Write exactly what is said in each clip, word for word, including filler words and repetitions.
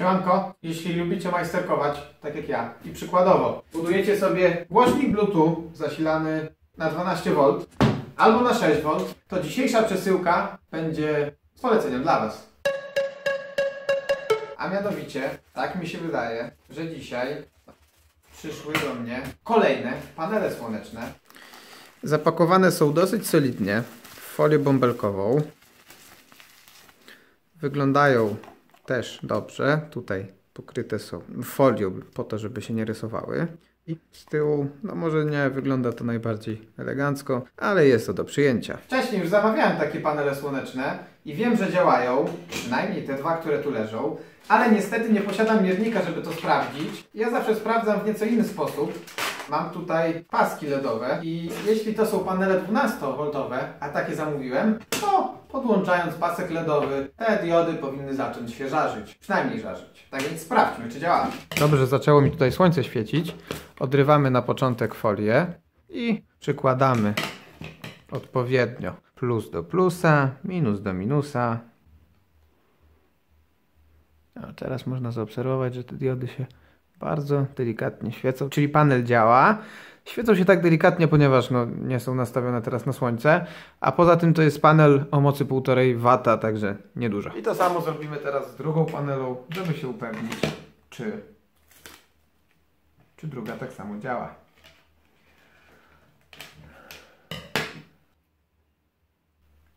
Siemanko, jeśli lubicie majsterkować, tak jak ja, i przykładowo budujecie sobie głośnik Bluetooth zasilany na dwanaście wolt albo na sześć wolt, to dzisiejsza przesyłka będzie z poleceniem dla Was. A mianowicie, tak mi się wydaje, że dzisiaj przyszły do mnie kolejne panele słoneczne. Zapakowane są dosyć solidnie w folię bąbelkową. Wyglądają też dobrze. Tutaj pokryte są folią po to, żeby się nie rysowały. I z tyłu, no może nie wygląda to najbardziej elegancko, ale jest to do przyjęcia. Wcześniej już zamawiałem takie panele słoneczne i wiem, że działają, przynajmniej te dwa, które tu leżą, ale niestety nie posiadam miernika, żeby to sprawdzić. Ja zawsze sprawdzam w nieco inny sposób. Mam tutaj paski LEDowe i jeśli to są panele dwunastowolt, a takie zamówiłem, to podłączając pasek LEDowy, te diody powinny zacząć się żarzyć. Przynajmniej żarzyć. Tak więc sprawdźmy, czy działa. Dobrze, zaczęło mi tutaj słońce świecić. Odrywamy na początek folię i przykładamy odpowiednio plus do plusa, minus do minusa. A teraz można zaobserwować, że te diody się bardzo delikatnie świecą, czyli panel działa. Świecą się tak delikatnie, ponieważ no, nie są nastawione teraz na słońce, a poza tym to jest panel o mocy półtorej wata, także niedużo. I to samo zrobimy teraz z drugą panelą, żeby się upewnić, czy, czy druga tak samo działa.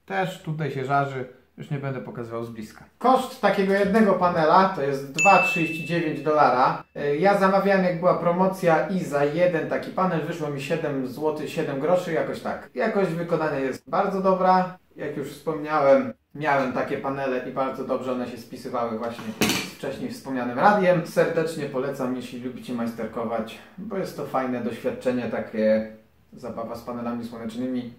Też tutaj się żarzy. Już nie będę pokazywał z bliska. Koszt takiego jednego panela to jest dwa przecinek trzydzieści dziewięć dolara. Ja zamawiałem, jak była promocja, i za jeden taki panel wyszło mi siedem złotych siedem groszy, jakoś tak. Jakość wykonania jest bardzo dobra. Jak już wspomniałem, miałem takie panele i bardzo dobrze one się spisywały właśnie z wcześniej wspomnianym radiem. Serdecznie polecam, jeśli lubicie majsterkować, bo jest to fajne doświadczenie, takie zabawa z panelami słonecznymi.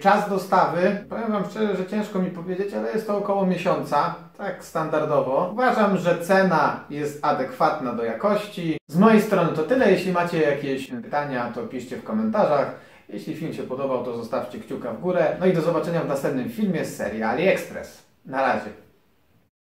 Czas dostawy, powiem Wam szczerze, że ciężko mi powiedzieć, ale jest to około miesiąca, tak standardowo. Uważam, że cena jest adekwatna do jakości. Z mojej strony to tyle. Jeśli macie jakieś pytania, to piszcie w komentarzach. Jeśli film się podobał, to zostawcie kciuka w górę. No i do zobaczenia w następnym filmie z serii AliExpress. Na razie.